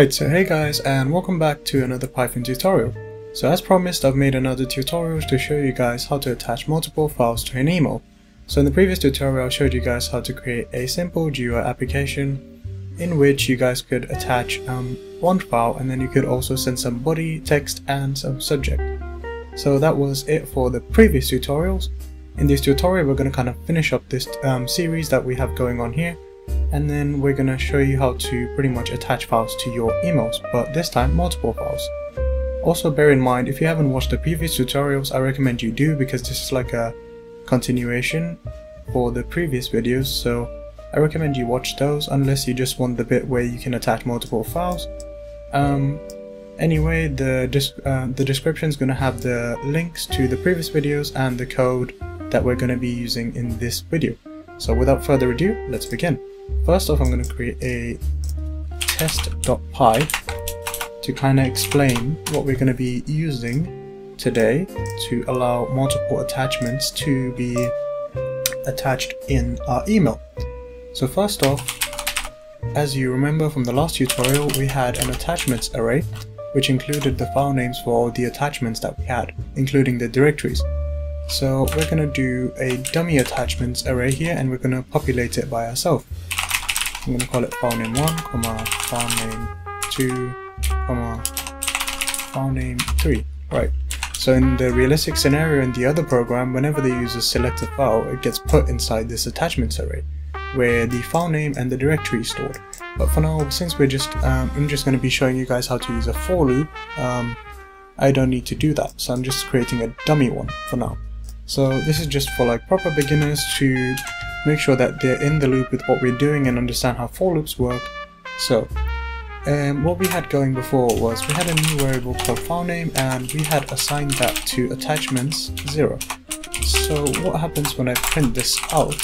Alright, so hey guys, and welcome back to another Python tutorial. So as promised, I've made another tutorial to show you guys how to attach multiple files to an email. So in the previous tutorial, I showed you guys how to create a simple GUI application in which you guys could attach one file, and then you could also send some body, text, and some subject. So that was it for the previous tutorials. In this tutorial, we're going to kind of finish up this series that we have going on here. And then we're going to show you how to pretty much attach files to your emails, but this time multiple files. Also bear in mind, if you haven't watched the previous tutorials, I recommend you do, because this is like a continuation for the previous videos, so I recommend you watch those unless you just want the bit where you can attach multiple files. Anyway, the description is going to have the links to the previous videos and the code that we're going to be using in this video. So without further ado, let's begin. First off, I'm going to create a test.py to kind of explain what we're going to be using today to allow multiple attachments to be attached in our email. So first off, as you remember from the last tutorial, we had an attachments array which included the file names for all the attachments that we had, including the directories. So we're going to do a dummy attachments array here, and we're going to populate it by ourselves. I'm going to call it file name 1, file name 2, file name 3. Right. So in the realistic scenario in the other program, whenever the user selects a file, it gets put inside this attachments array where the file name and the directory is stored. But for now, since we're just I'm just going to be showing you guys how to use a for loop, I don't need to do that, so I'm just creating a dummy one for now. So this is just for like proper beginners to make sure that they're in the loop with what we're doing and understand how for loops work. So what we had going before was we had a new variable called file name, and we had assigned that to attachments 0. So what happens when I print this out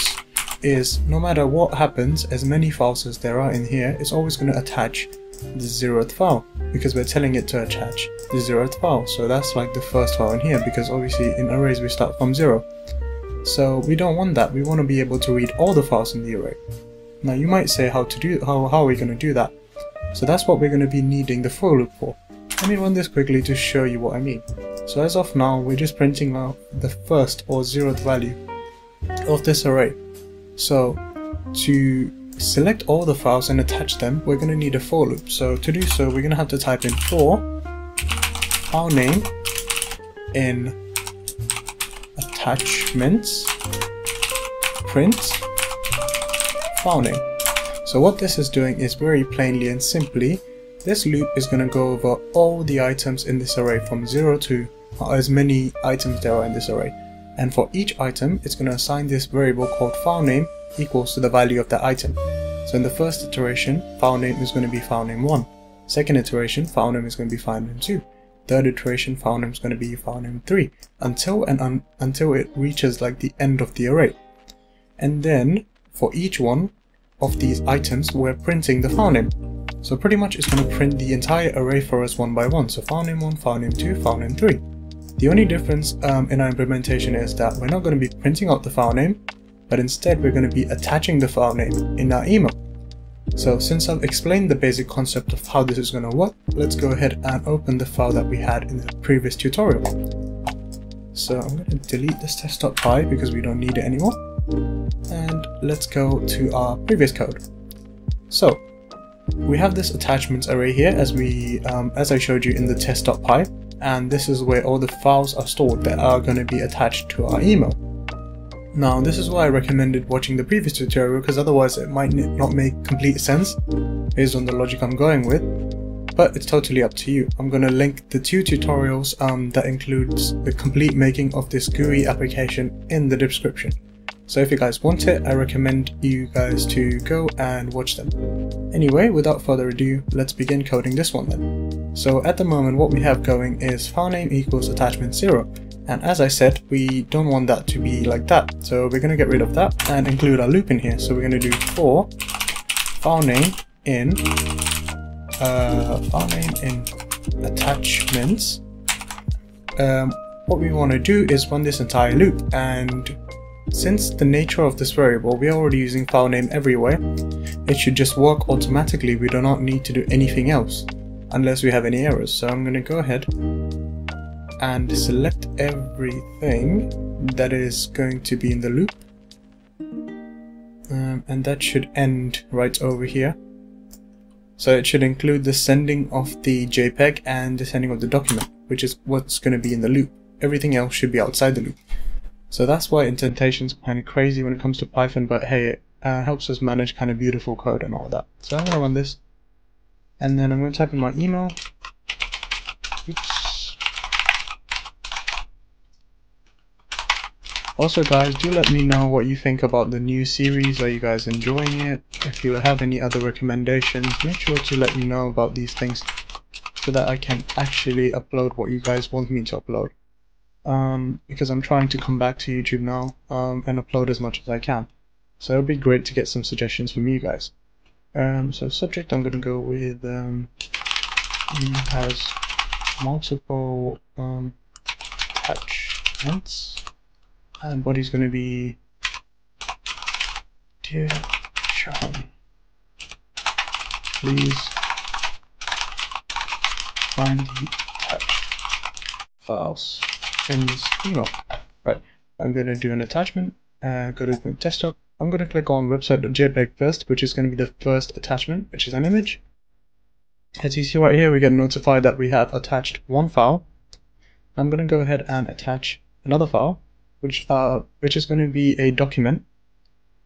is, no matter what happens, as many files as there are in here, it's always going to attach the 0th file, because we're telling it to attach the 0th file. So that's like the first file in here, because obviously in arrays we start from 0. So we don't want that. We want to be able to read all the files in the array. Now you might say, how are we going to do that? So that's what we're going to be needing the for loop for. Let me run this quickly to show you what I mean. So as of now, we're just printing out the first or 0th value of this array. So to select all the files and attach them, we're going to need a for loop. So to do so, we're going to have to type in for file name in attachments print file name. So what this is doing is, very plainly and simply, this loop is going to go over all the items in this array from 0 to as many items there are in this array. And for each item, it's going to assign this variable called file name equals to the value of that item. So in the first iteration, file name is going to be file name 1. Second iteration, file name is going to be file name 2. Third iteration, file name is going to be file name 3, until it reaches like the end of the array. And then for each one of these items, we're printing the file name. So pretty much it's going to print the entire array for us one by one. So file name 1, file name 2, file name 3. The only difference in our implementation is that we're not going to be printing out the file name, but instead we're going to be attaching the file name in our email. So since I've explained the basic concept of how this is going to work, let's go ahead and open the file that we had in the previous tutorial. So I'm going to delete this test.py because we don't need it anymore. And let's go to our previous code. So we have this attachments array here, as I showed you in the test.py. And this is where all the files are stored that are going to be attached to our email. Now this is why I recommended watching the previous tutorial, because otherwise it might not make complete sense based on the logic I'm going with, but it's totally up to you. I'm going to link the two tutorials that includes the complete making of this GUI application in the description. So if you guys want it, I recommend you guys to go and watch them. Anyway, without further ado, let's begin coding this one then. So at the moment what we have going is file name equals attachment 0. And as I said, we don't want that to be like that. So we're going to get rid of that and include our loop in here. So we're going to do for file name in attachments. What we want to do is run this entire loop, and since the nature of this variable, we are already using file name everywhere, it should just work automatically. We do not need to do anything else unless we have any errors. So I'm going to go ahead and select everything that is going to be in the loop, and that should end right over here. So it should include the sending of the JPEG and the sending of the document, which is what's going to be in the loop. Everything else should be outside the loop. So that's why indentation's kind of crazy when it comes to Python, but hey, it helps us manage kind of beautiful code and all that. So I'm going to run this, and then I'm going to type in my email. Oops. Also guys, do let me know what you think about the new series. Are you guys enjoying it? If you have any other recommendations, make sure to let me know about these things so that I can actually upload what you guys want me to upload. Because I'm trying to come back to YouTube now and upload as much as I can. So it would be great to get some suggestions from you guys. So subject, I'm going to go with has multiple attachments, and body's going to be Dear Sean, please find the attached files in this email. Right, I'm going to do an attachment, go to the desktop. I'm going to click on website.jpg first, which is going to be the first attachment, which is an image. As you see right here, we get notified that we have attached one file. I'm going to go ahead and attach another file, which is going to be a document,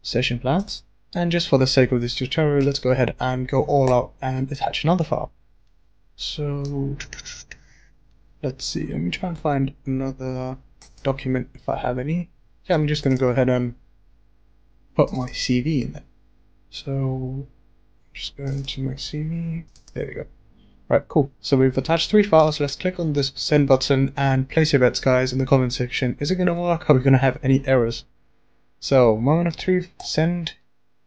session plans. And just for the sake of this tutorial, let's go ahead and go all out and attach another file. So let's see, let me try and find another document if I have any. Yeah, I'm just going to go ahead and put my CV in there. So I'm just going to my CV. There we go. Right, cool. So we've attached three files. Let's click on this send button and place your bets, guys, in the comment section. Is it going to work? Are we going to have any errors? So moment of truth, send.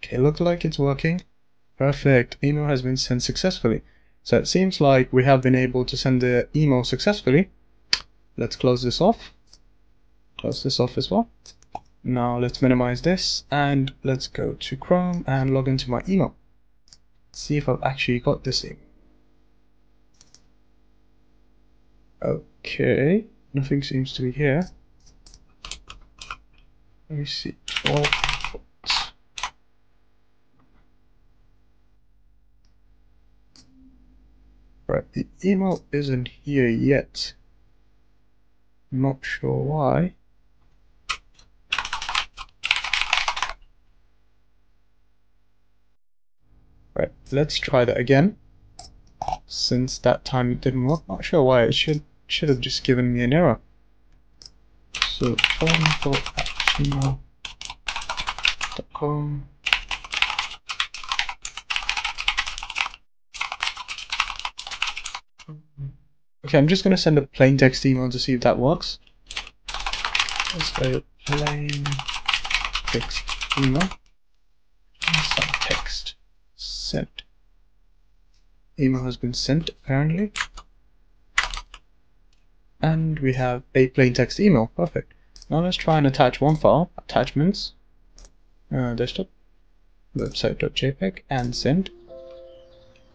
Okay, looks like it's working. Perfect. Email has been sent successfully. So it seems like we have been able to send the email successfully. Let's close this off. Close this off as well. Now let's minimize this and let's go to Chrome and log into my email. Let's see if I've actually got this email. Okay, nothing seems to be here. Let me see. Oh. Right, the email isn't here yet. Not sure why. Right, let's try that again. Since that time it didn't work, not sure why. It should have just given me an error. So email.com. Okay, I'm just going to send a plain text email to see if that works. Let's go plain text email. Some text. Sent. Email has been sent apparently, and we have a plain text email. Perfect. Now let's try and attach one file. Attachments, desktop, website.jpg, and send.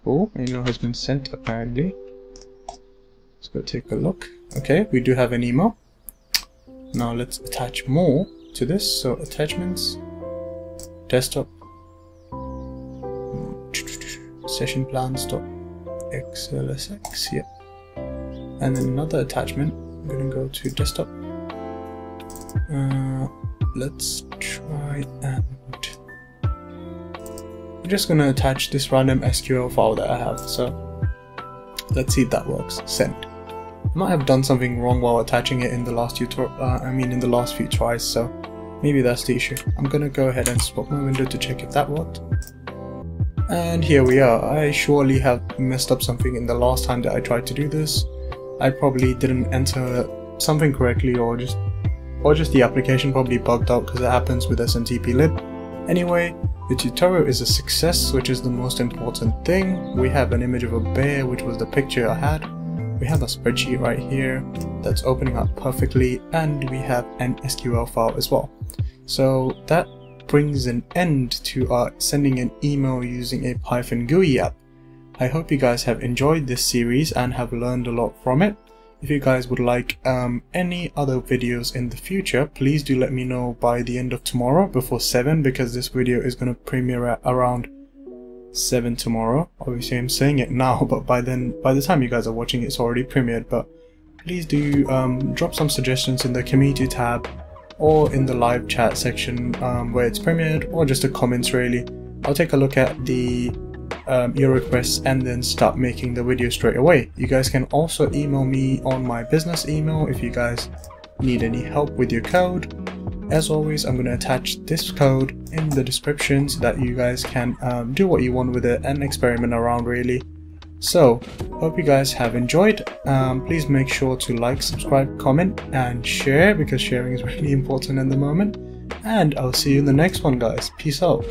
Oh, email has been sent apparently. Let's go take a look. Okay, we do have an email. Now let's attach more to this. So attachments, desktop, session plans .xlsx, yeah, and then another attachment. I'm gonna go to desktop. Let's try, and I'm just gonna attach this random SQL file that I have. So let's see if that works. Send. I might have done something wrong while attaching it in the last in the last few tries, so maybe that's the issue. I'm gonna go ahead and swap my window to check if that worked. And here we are. I surely have messed up something in the last time that I tried to do this. I probably didn't enter something correctly, or just the application probably bugged out, because it happens with smtplib. Anyway, the tutorial is a success, which is the most important thing. We have an image of a bear, which was the picture I had. We have a spreadsheet right here that's opening up perfectly, and we have an SQL file as well. So that brings an end to our sending an email using a Python GUI app. I hope you guys have enjoyed this series and have learned a lot from it. If you guys would like any other videos in the future, please do let me know by the end of tomorrow before 7, because this video is going to premiere at around 7 tomorrow. Obviously I'm saying it now, but by the time you guys are watching it's already premiered. But please do drop some suggestions in the community tab or in the live chat section where it's premiered, or just the comments really. I'll take a look at the your requests and then start making the video straight away. You guys can also email me on my business email if you guys need any help with your code. As always, I'm going to attach this code in the description so that you guys can do what you want with it and experiment around really. So hope you guys have enjoyed. Please make sure to like, subscribe, comment and share, because sharing is really important at the moment, and I'll see you in the next one guys. Peace out.